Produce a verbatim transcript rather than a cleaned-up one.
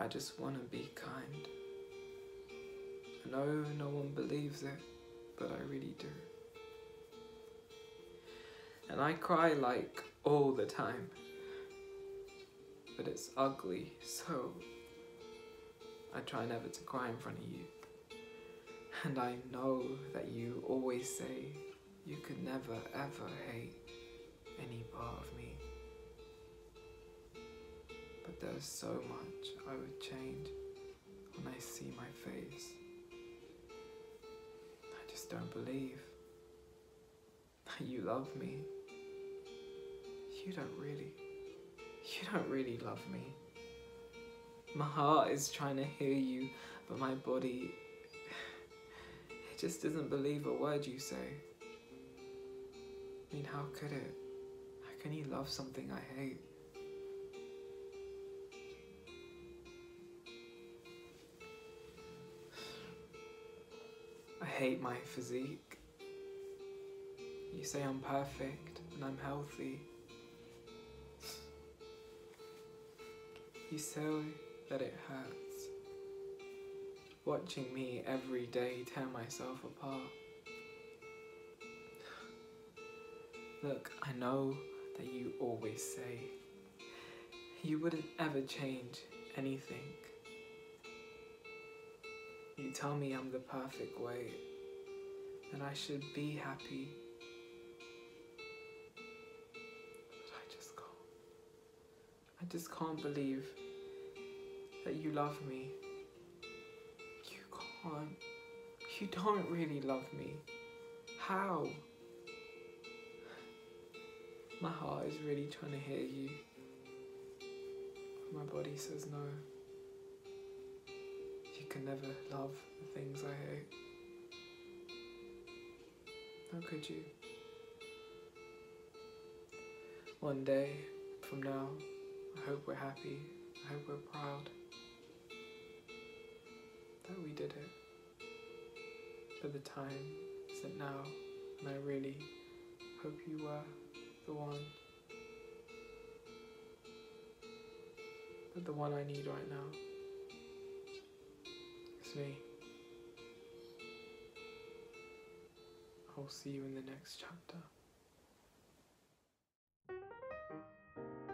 I just want to be kind. I know no one believes it, but I really do. And I cry like all the time, but it's ugly, so I try never to cry in front of you. And I know that you always say you could never ever hate any part of me. But there's so much I would change when I see my face. I just don't believe that you love me. You don't really, you don't really love me. My heart is trying to hear you, but my body, it just doesn't believe a word you say. I mean, how could it? How can you love something I hate? I hate my physique. You say I'm perfect and I'm healthy. You say that it hurts, watching me every day tear myself apart. Look, I know that you always say you wouldn't ever change anything. You tell me I'm the perfect weight, and I should be happy. But I just can't. I just can't believe that you love me. You can't. You don't really love me. How? My heart is really trying to hear you, but my body says no. You can never love the things I hate. How could you? One day from now, I hope we're happy. I hope we're proud that we did it. But the time isn't now, and I really hope you were the one, but the one I need right now, it's me. I'll see you in the next chapter.